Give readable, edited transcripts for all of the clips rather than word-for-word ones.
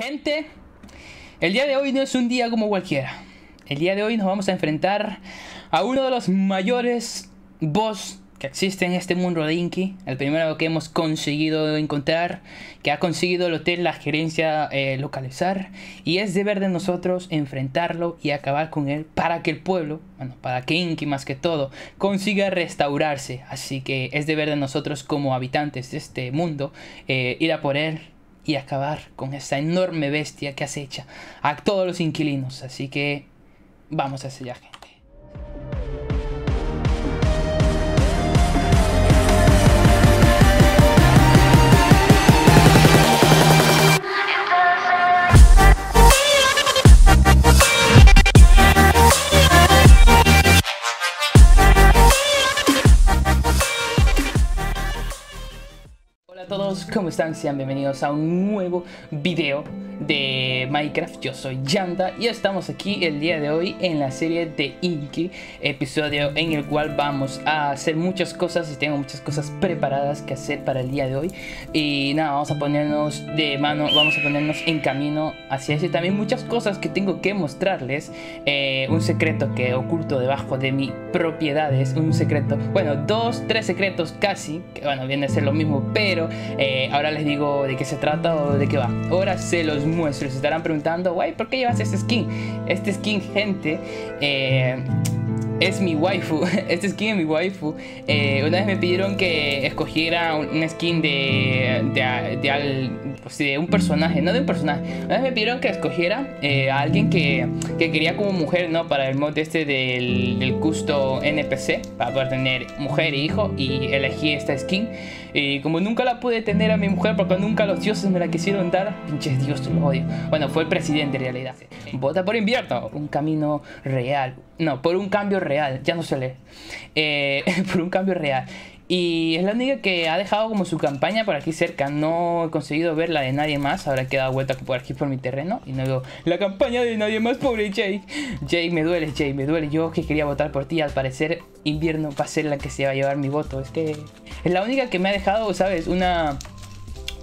Gente, el día de hoy no es un día como cualquiera. El día de hoy nos vamos a enfrentar a uno de los mayores boss que existe en este mundo de Innki. El primero que hemos conseguido encontrar, que ha conseguido el hotel, la gerencia localizar. Y es deber de nosotros enfrentarlo y acabar con él para que el pueblo, bueno, para que Innki más que todo, consiga restaurarse. Así que es deber de nosotros como habitantes de este mundo ir a por él y acabar con esta enorme bestia que acecha a todos los inquilinos. Así que vamos a sellar, gente. ¿Cómo están? Sean bienvenidos a un nuevo video de Minecraft. Yo soy Jamda y estamos aquí el día de hoy en la serie de Innki, episodio en el cual vamos a hacer muchas cosas y tengo muchas cosas preparadas que hacer para el día de hoy. Y nada, vamos a ponernos de mano, vamos a ponernos en camino hacia eso y también muchas cosas que tengo que mostrarles. Un secreto que oculto debajo de mis propiedades, un secreto, bueno, dos, tres secretos casi, que bueno, viene a ser lo mismo, pero ahora les digo de qué se trata o de qué va. Ahora se los muestro. Se estarán preguntando, guay, ¿por qué llevas este skin? Este skin, gente, es mi waifu. Este skin es mi waifu. Una vez me pidieron que escogiera un skin de un personaje, no de un personaje. Una vez me pidieron que escogiera a alguien que quería como mujer, ¿no? Para el mod este del gusto NPC, para poder tener mujer e hijo, y elegí esta skin. Y como nunca la pude tener a mi mujer porque nunca los dioses me la quisieron dar, pinches dioses, los odio. Bueno, fue el presidente en realidad. Vota por invierno, un camino real. No, por un cambio real, ya no se lee. Por un cambio real. Y es la única que ha dejado como su campaña por aquí cerca. No he conseguido ver la de nadie más. Ahora que he dado vuelta por aquí por mi terreno y no veo la campaña de nadie más. Pobre Jake. Jake, me duele, Jake, me duele. Yo que quería votar por ti. Al parecer invierno va a ser la que se va a llevar mi voto. Es que es la única que me ha dejado, ¿sabes? Una...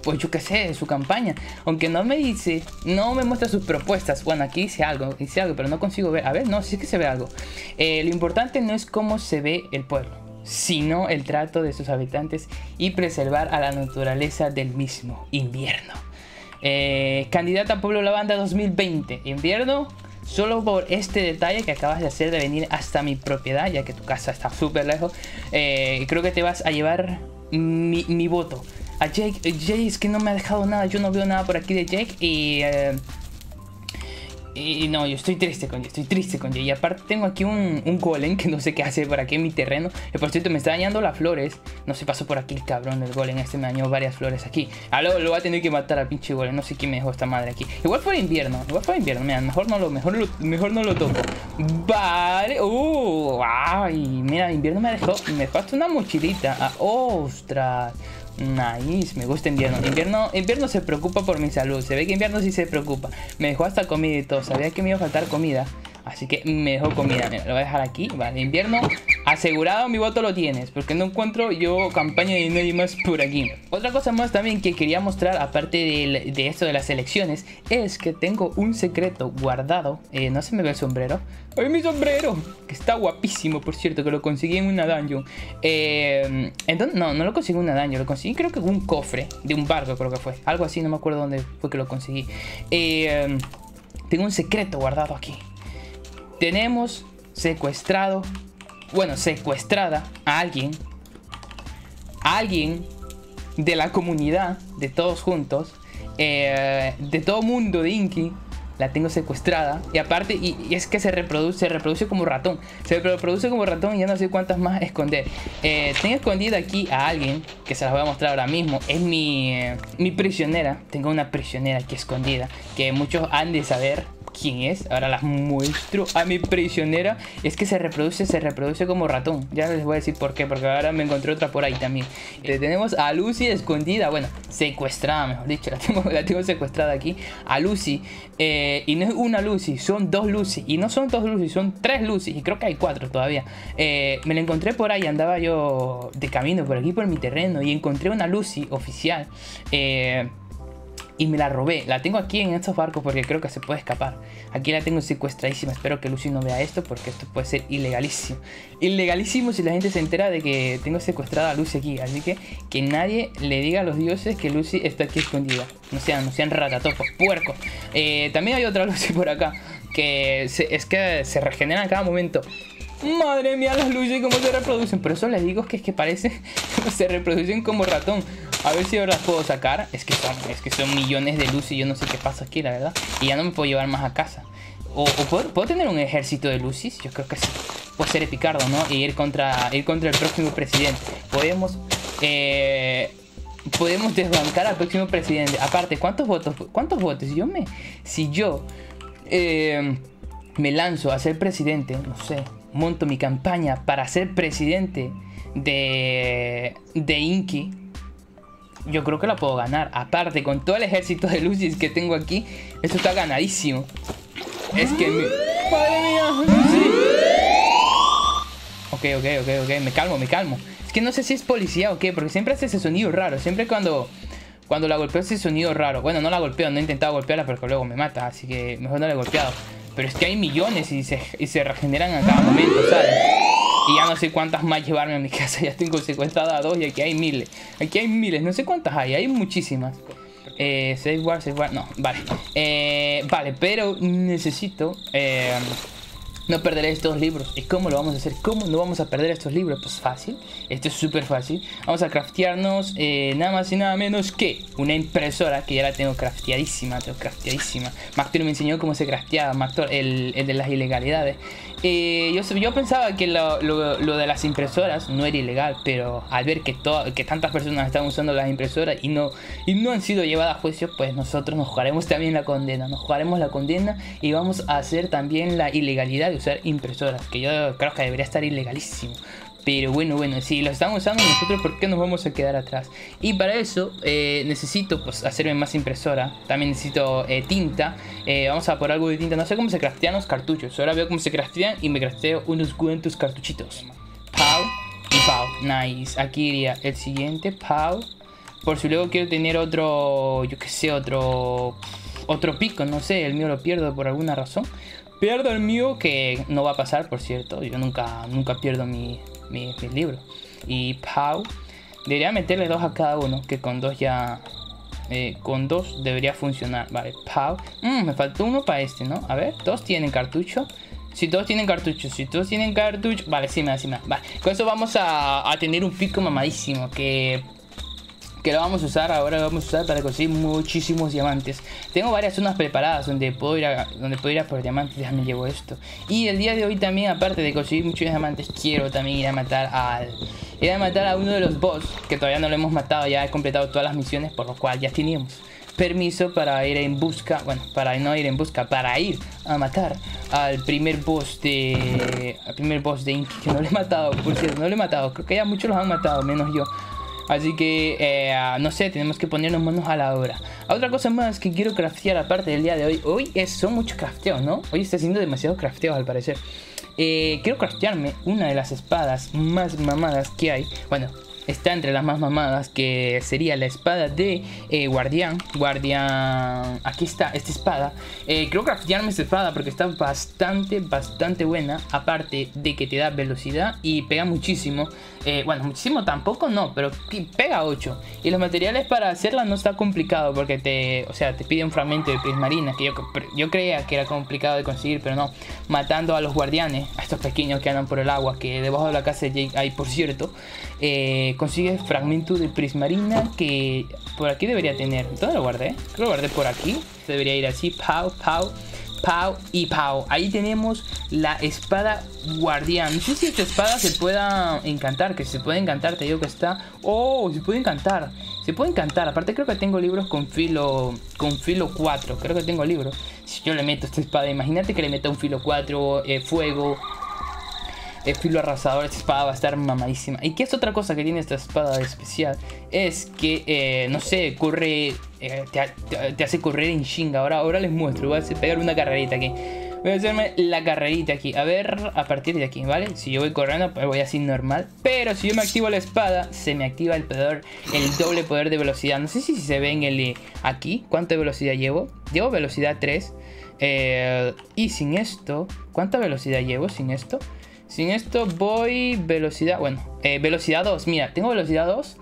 pues yo qué sé, su campaña. Aunque no me dice, no me muestra sus propuestas. Bueno, aquí hice algo, pero no consigo ver. A ver, no, sí que se ve algo. Lo importante no es cómo se ve el pueblo, sino el trato de sus habitantes y preservar a la naturaleza del mismo. Invierno. Candidata a Pueblo Lavanda 2020. Invierno, solo por este detalle que acabas de hacer de venir hasta mi propiedad, ya que tu casa está súper lejos, creo que te vas a llevar mi voto. A Jake, Jake es que no me ha dejado nada, yo no veo nada por aquí de Jake y no, yo estoy triste con Jake, Y aparte tengo aquí un golem que no sé qué hace por aquí en mi terreno. Por cierto, me está dañando las flores. No se pasó por aquí el cabrón del golem, este me dañó varias flores aquí. Ahora lo voy a tener que matar al pinche golem, no sé quién me dejó esta madre aquí. Igual fue invierno, mira, mejor no lo toco. Vale, ay, mira, invierno me dejó hasta una mochilita, ostras. Nice, me gusta invierno. Invierno se preocupa por mi salud. Se ve que invierno sí se preocupa. Me dejó hasta comida y todo, sabía que me iba a faltar comida, así que me dejó comida. Mira, lo voy a dejar aquí, vale, invierno. Asegurado, mi voto lo tienes, porque no encuentro yo campaña de nadie más por aquí. Otra cosa más también que quería mostrar, aparte de esto de las elecciones, es que tengo un secreto guardado. No se me ve el sombrero. ¡Ay, mi sombrero! Que está guapísimo, por cierto, que lo conseguí en una dungeon. Entonces, no lo conseguí en una dungeon, lo conseguí creo que en un cofre de un barco, creo que fue. Algo así, no me acuerdo dónde fue que lo conseguí. Tengo un secreto guardado aquí. Tenemos secuestrado, bueno, secuestrada a alguien. Alguien de la comunidad, de todos juntos, de todo mundo de Innki. La tengo secuestrada. Y aparte, y es que se reproduce como ratón. Se reproduce como ratón y ya no sé cuántas más esconder. Tengo escondida aquí a alguien que se las voy a mostrar ahora mismo. Es mi prisionera. Tengo una prisionera aquí escondida que muchos han de saber quién es. Ahora las muestro a mi prisionera. Es que se reproduce como ratón. Ya les voy a decir por qué, porque ahora me encontré otra por ahí también. Tenemos a Lucy escondida, bueno, secuestrada, mejor dicho. La tengo secuestrada aquí, a Lucy. Y no es una Lucy, son dos Lucy. Y no son dos Lucy, son tres Lucy. Y creo que hay cuatro todavía. Me la encontré por ahí, andaba yo de camino por aquí por mi terreno y encontré una Lucy oficial. y me la robé. La tengo aquí en estos barcos porque creo que se puede escapar. Aquí la tengo secuestradísima. Espero que Lucy no vea esto porque esto puede ser ilegalísimo. Ilegalísimo si la gente se entera de que tengo secuestrada a Lucy aquí. Así que nadie le diga a los dioses que Lucy está aquí escondida. No sean ratatopos, puercos. También hay otra Lucy por acá que se regenera a cada momento. Madre mía, las luces cómo se reproducen. Por eso les digo que es que parece se reproducen como ratón. A ver si ahora las puedo sacar. Es que son millones de luces. Yo no sé qué pasa aquí, la verdad. Y ya no me puedo llevar más a casa. ¿Puedo tener un ejército de luces? Yo creo que sí. Puede ser epicardo, ¿no? Y ir contra el próximo presidente. Podemos desbancar al próximo presidente. Aparte, ¿cuántos votos? Si yo me lanzo a ser presidente, no sé, monto mi campaña para ser presidente de Innki, yo creo que la puedo ganar. Aparte, con todo el ejército de Lucis que tengo aquí, esto está ganadísimo. Es que... ¡Madre mía! Lucy. Ok, me calmo. Es que no sé si es policía o qué, porque siempre hace ese sonido raro. Siempre cuando la golpeo hace ese sonido raro. Bueno, no la golpeo, no he intentado golpearla porque luego me mata, así que mejor no la he golpeado. Pero es que hay millones y se regeneran a cada momento, ¿sabes? Y ya no sé cuántas más llevarme a mi casa. Ya tengo secuestrada a dos y aquí hay miles. No sé cuántas hay muchísimas. Safeguard, no, vale. Vale, pero necesito... no perderé estos libros. ¿Y cómo lo vamos a hacer? ¿Cómo no vamos a perder estos libros? Pues fácil. Esto es súper fácil. Vamos a craftearnos nada más y nada menos que una impresora, que ya la tengo crafteadísima. Mactor me enseñó cómo se crafteaba. Mactor, el de las ilegalidades. Yo pensaba que lo de las impresoras no era ilegal, pero al ver que tantas personas están usando las impresoras y no han sido llevadas a juicio, pues nosotros nos jugaremos también la condena. Y vamos a hacer también la ilegalidad de usar impresoras, que yo creo que debería estar ilegalísimo. Pero bueno, si lo están usando nosotros, ¿por qué nos vamos a quedar atrás? Y para eso necesito pues hacerme más impresora. También necesito tinta. Vamos a por algo de tinta. No sé cómo se craftean los cartuchos. Ahora veo cómo se craftean y me crafteo unos cuantos cartuchitos. Pau y pau. Nice. Aquí iría el siguiente. Pau. Por si luego quiero tener otro... Yo qué sé, otro pico. No sé, el mío lo pierdo por alguna razón. Pierdo el mío, que no va a pasar, por cierto. Yo nunca pierdo mis libros. Y pau. Debería meterle dos a cada uno, que con dos ya con dos debería funcionar. Vale, pau. Me faltó uno para este, ¿no? A ver, dos tienen cartucho. Si todos tienen cartucho. Vale, sí me da. Vale, con eso vamos a tener un pico mamadísimo que lo vamos a usar. Ahora lo vamos a usar para conseguir muchísimos diamantes. Tengo varias zonas preparadas donde puedo ir a por diamantes. Déjame llevo esto. Y el día de hoy también, aparte de conseguir muchos diamantes, quiero también ir a matar a uno de los boss, que todavía no lo hemos matado. Ya he completado todas las misiones, por lo cual ya teníamos permiso para ir a matar al primer boss de Innki, que no lo he matado, por cierto. Creo que ya muchos los han matado, menos yo. Así que, no sé, tenemos que ponernos manos a la obra. Otra cosa más que quiero craftear aparte del día de hoy. Son muchos crafteos, ¿no? Hoy está haciendo demasiados crafteos al parecer. Quiero craftearme una de las espadas más mamadas que hay. Bueno, está entre las más mamadas, que sería la espada de Guardián. Aquí está, esta espada. Quiero craftearme esta espada porque está bastante buena. Aparte de que te da velocidad y pega muchísimo. Bueno, muchísimo tampoco no, pero pega 8. Y los materiales para hacerla no está complicado, porque te pide un fragmento de prismarina, que yo creía que era complicado de conseguir, pero no. Matando a los guardianes, a estos pequeños que andan por el agua, que debajo de la casa de Jake hay, por cierto. Consigues fragmento de prismarina, que por aquí debería tener. ¿Dónde lo guardé? Creo que lo guardé por aquí. Debería ir así, pau y pau. Ahí tenemos la espada guardián. No sé si esta espada se pueda encantar, te digo que está... ¡Oh! Se puede encantar. Aparte creo que tengo libros con filo 4. Si yo le meto esta espada, imagínate que le meta un filo 4, fuego... El filo arrasador. Esta espada va a estar mamadísima. Y que es otra cosa que tiene esta espada de especial, es que, no sé, corre, te hace correr en chinga. Ahora les muestro, voy a pegar una carrerita aquí. Voy a hacerme la carrerita aquí. A ver, a partir de aquí, ¿vale? Si yo voy corriendo, pues voy así normal. Pero si yo me activo la espada, se me activa el doble poder de velocidad. No sé si se ve en el aquí. ¿Cuánta velocidad llevo? Llevo velocidad 3. Y sin esto, ¿cuánta velocidad llevo sin esto? Sin esto voy velocidad, bueno, velocidad 2, mira, tengo velocidad 2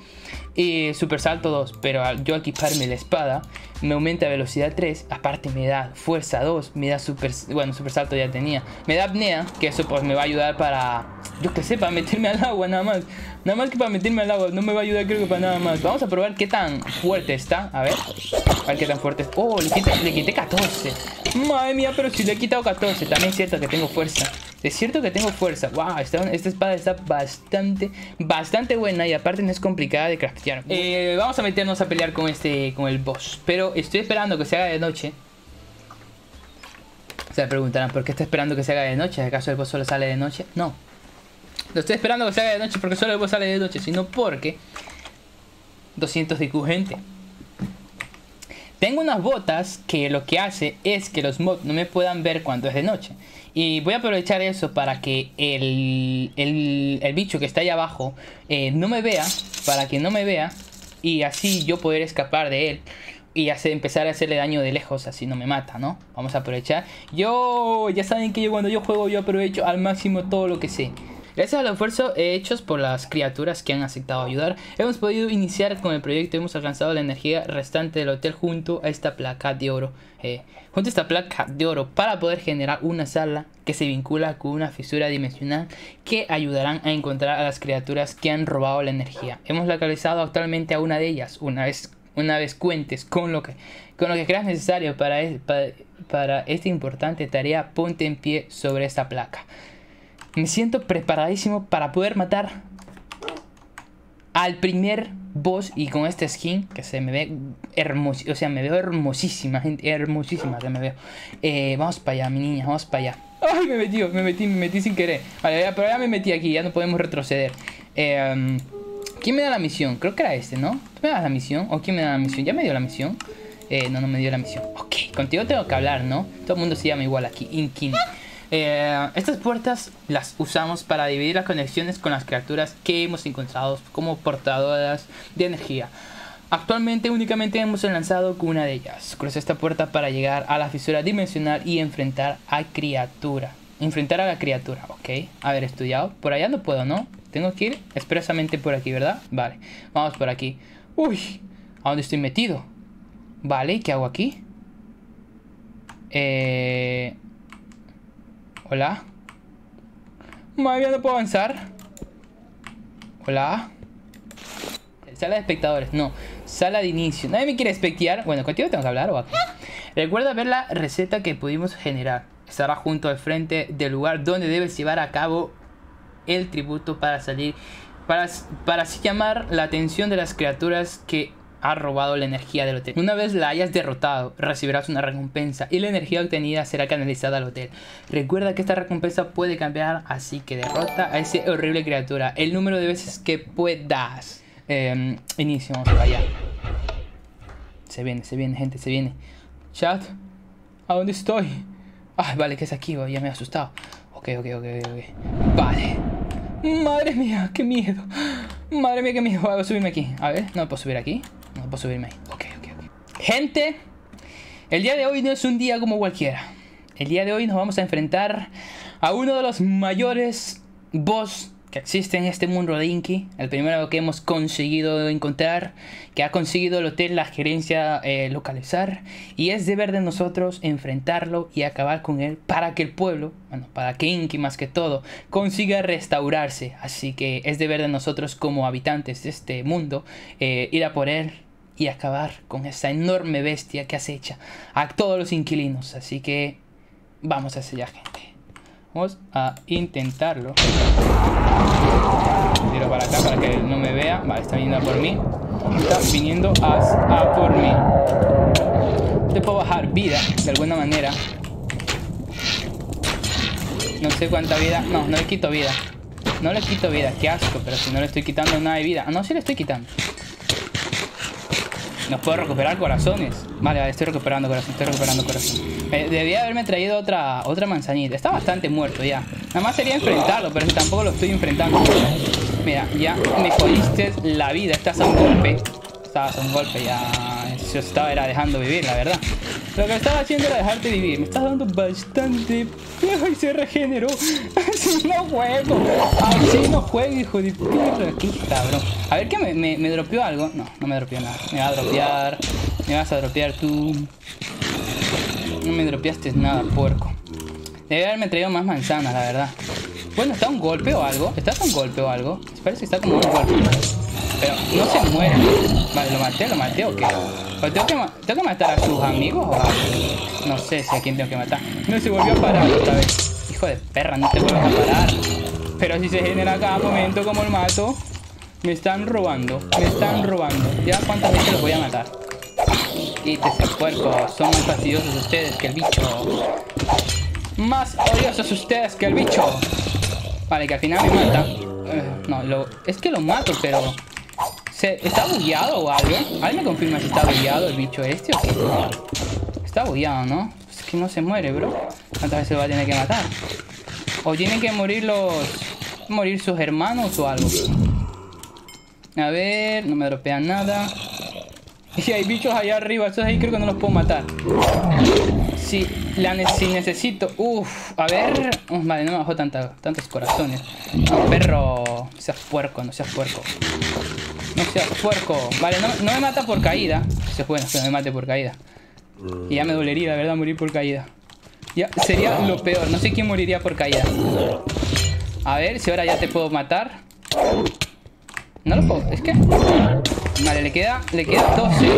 y super salto 2, pero yo equiparme la espada me aumenta velocidad 3, aparte me da fuerza 2, me da super, bueno, super salto ya tenía, me da apnea, que eso pues me va a ayudar para, yo que sé, para meterme al agua nada más que para meterme al agua, no me va a ayudar creo que para nada más. Vamos a probar qué tan fuerte está, a ver qué tan fuerte es. Oh, le quité 14, madre mía, pero si le he quitado 14, también es cierto que tengo fuerza. Es cierto que tengo fuerza. Wow, esta espada está bastante buena. Y aparte no es complicada de craftear. Vamos a meternos a pelear con el boss. Pero estoy esperando que se haga de noche. Se preguntarán, ¿por qué está esperando que se haga de noche? ¿Acaso el boss solo sale de noche? No. Lo estoy esperando que se haga de noche porque solo el boss sale de noche. Sino porque... 200 de IQ, gente. Tengo unas botas que lo que hace es que los mobs no me puedan ver cuando es de noche. Y voy a aprovechar eso para que el bicho que está ahí abajo no me vea. Para que no me vea. Y así yo poder escapar de él. Y empezar a hacerle daño de lejos. Así no me mata, ¿no? Vamos a aprovechar. Yo, ya saben que yo cuando yo juego yo aprovecho al máximo todo lo que sé. Gracias a los esfuerzos hechos por las criaturas que han aceptado ayudar, hemos podido iniciar con el proyecto y hemos alcanzado la energía restante del hotel junto a esta placa de oro. Para poder generar una sala que se vincula con una fisura dimensional que ayudarán a encontrar a las criaturas que han robado la energía. Hemos localizado actualmente a una de ellas. Una vez cuentes con lo que creas necesario para esta importante tarea, ponte en pie sobre esta placa. Me siento preparadísimo para poder matar al primer boss y con esta skin que se me ve hermosa. O sea, me veo hermosísima, gente. Hermosísima que me veo. Vamos para allá, mi niña, vamos para allá. Ay, me metí sin querer. Vale, ya, pero ya me metí aquí, ya no podemos retroceder. ¿Quién me da la misión? Creo que era este, ¿no? ¿Tú me das la misión? ¿O quién me da la misión? ¿Ya me dio la misión? No, no me dio la misión. Ok, contigo tengo que hablar, ¿no? Todo el mundo se llama igual aquí, Innki. Estas puertas las usamos para dividir las conexiones con las criaturas que hemos encontrado como portadoras de energía. Actualmente únicamente hemos lanzado una de ellas. Cruza esta puerta para llegar a la fisura dimensional y enfrentar a criatura. Enfrentar a la criatura, ok. Haber estudiado. Por allá no puedo, ¿no? Tengo que ir expresamente por aquí, ¿verdad? Vale, vamos por aquí. Uy, ¿a dónde estoy metido? Vale, ¿y qué hago aquí? Hola. Madre mía, no puedo avanzar. Hola. Sala de espectadores, no. Sala de inicio. Nadie me quiere espectear. Bueno, contigo tengo que hablar o acá. Recuerda ver la receta que pudimos generar. Estará junto al frente del lugar donde debes llevar a cabo el tributo para salir. Para así llamar la atención de las criaturas que ha robado la energía del hotel. Una vez la hayas derrotado, recibirás una recompensa y la energía obtenida será canalizada al hotel. Recuerda que esta recompensa puede cambiar, así que derrota a esa horrible criatura el número de veces que puedas. Inicio, vamos para allá. Se viene, gente, se viene. Chat, ¿a dónde estoy? Ay, vale, que es aquí, ya me he asustado. Ok. Vale. Madre mía, qué miedo. Voy a subirme aquí. A ver, no puedo subir aquí. No puedo subirme ahí. Ok. Gente, el día de hoy no es un día como cualquiera. El día de hoy nos vamos a enfrentar a uno de los mayores boss que existe en este mundo de Innki. El primero que hemos conseguido encontrar, que ha conseguido el hotel, la gerencia localizar. Y es deber de nosotros enfrentarlo y acabar con él para que el pueblo, bueno, para que Innki más que todo, consiga restaurarse. Así que es deber de nosotros como habitantes de este mundo ir a por él y acabar con esa enorme bestia que acecha a todos los inquilinos. Así que vamos hacia allá, gente. Vamos a intentarlo. Tiro para acá para que no me vea. Vale, está viniendo a por mí. Está viniendo a por mí. Te puedo bajar vida de alguna manera. No sé cuánta vida. No, no le quito vida. No le quito vida. Qué asco. Pero si no le estoy quitando nada de vida. Ah, no, sí le estoy quitando. ¿Nos puedo recuperar corazones? Vale, vale, estoy recuperando corazón, debía haberme traído otra manzanita. Está bastante muerto ya. Nada más sería enfrentarlo, pero tampoco lo estoy enfrentando. Mira, ya me jodiste la vida. Estás a un golpe. Estabas a un golpe ya. Yo estaba era dejando vivir, la verdad. Lo que estaba haciendo era dejarte vivir. Me estás dando bastante. ¡Ay, se regeneró! ¡Así no juego! ¡Así no juego, hijo de perra! Aquí está, bro. A ver, ¿qué me dropeó algo? No, no me dropeó nada. Me va a dropear. Me vas a dropear tú. No me dropeaste nada, puerco. Debe haberme traído más manzanas, la verdad. Bueno, ¿está un golpe o algo? ¿Estás a un golpe o algo? Parece que está como un golpe. Pero no se muere. Vale, lo maté o qué? ¿Tengo que matar a sus amigos o a... No sé si a quién tengo que matar. No se volvió a parar esta vez. Hijo de perra, no te vuelvas a parar. Pero si se genera cada momento como el mato. Me están robando. Ya cuántas veces los voy a matar. Quítese el puerco. Son más fastidiosos ustedes que el bicho. Más odiosos ustedes que el bicho. Vale, que al final me mata. No, es que lo mato, pero... ¿Está bugueado o algo? ¿Alguien me confirma si está bugueado el bicho este o qué? Está bugueado, ¿no? Es que no se muere, bro. ¿Cuántas veces va a tener que matar? ¿O tienen que morir sus hermanos o algo? A ver, no me dropean nada. Y hay bichos allá arriba, esos ahí creo que no los puedo matar. Si, si necesito... Uf, a ver... vale, no me bajó tantos corazones. No, perro... Seas puerco, no seas puerco. No seas puerco. Vale, no me mata por caída. Eso es bueno, que no me mate por caída. Y ya me dolería, la verdad, morir por caída. Ya, sería lo peor. No sé quién moriría por caída. A ver, si ahora ya te puedo matar. No lo puedo, es que... Vale, le queda 12.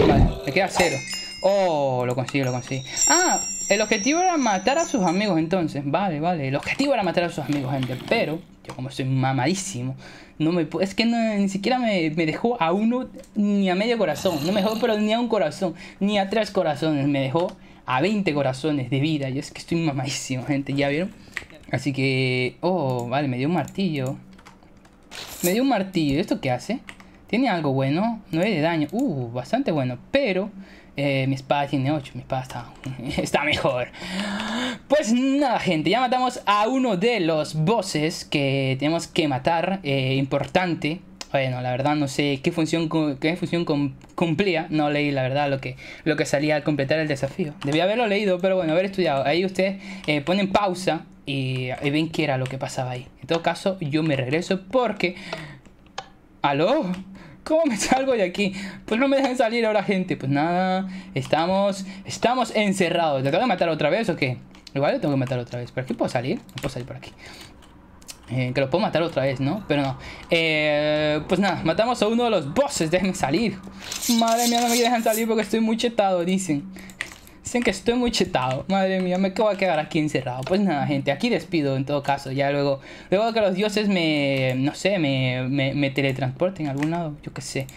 Vale, le queda 0. Oh, lo consigo. Ah, el objetivo era matar a sus amigos entonces. Vale. El objetivo era matar a sus amigos, gente. Pero... Yo como soy mamadísimo, es que ni siquiera me dejó a uno ni a medio corazón. No me dejó pero ni a un corazón, ni a 3 corazones. Me dejó a 20 corazones de vida. Yo es que estoy mamadísimo, gente, ¿ya vieron? Así que... Oh, vale, me dio un martillo. ¿Esto qué hace? Tiene algo bueno, 9 de daño. Bastante bueno, pero... mi espada tiene 8, mi espada está mejor. Pues nada, gente, ya matamos a uno de los bosses que tenemos que matar. Importante. Bueno, la verdad no sé qué función cumplía. No leí la verdad lo que salía al completar el desafío. Debía haberlo leído, pero bueno, haber estudiado. Ahí ustedes ponen pausa y ven qué era lo que pasaba ahí. En todo caso, yo me regreso porque... ¿Aló? ¿Cómo me salgo de aquí? Pues no me dejan salir ahora, gente. Pues nada, estamos encerrados. ¿Lo tengo que matar otra vez o qué? Igual lo tengo que matar otra vez. ¿Por aquí puedo salir? No puedo salir por aquí. Que lo puedo matar otra vez, ¿no? Pero no. Pues nada, matamos a uno de los bosses. Déjenme salir. Madre mía, no me dejan salir porque estoy muy chetado, dicen. Dicen que estoy muy chetado. Madre mía, me acabo de quedar aquí encerrado. Pues nada, gente, aquí despido en todo caso. Ya luego que los dioses me teletransporten a algún lado, yo qué sé.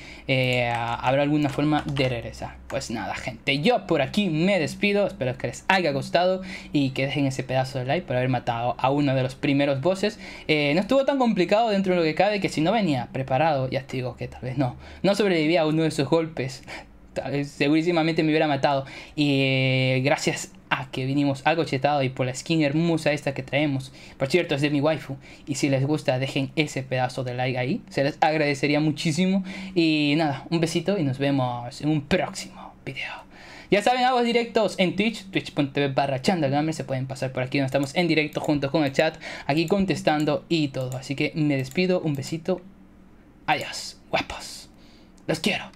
Habrá alguna forma de regresar. Pues nada, gente, yo por aquí me despido. Espero que les haya gustado y que dejen ese pedazo de like por haber matado a uno de los primeros bosses. No estuvo tan complicado dentro de lo que cabe, que si no venía preparado, ya te digo que tal vez no sobrevivía a uno de esos golpes. Segurísimamente me hubiera matado. Y gracias a que vinimos algo chetado y por la skin hermosa esta que traemos. Por cierto, es de mi waifu. Y si les gusta, dejen ese pedazo de like ahí. Se les agradecería muchísimo. Y nada, un besito y nos vemos en un próximo video. Ya saben, hago directos en Twitch, twitch.tv/JamdaGamer. Se pueden pasar por aquí donde estamos en directo junto con el chat. Aquí contestando y todo. Así que me despido, un besito. Adiós, guapos. Los quiero.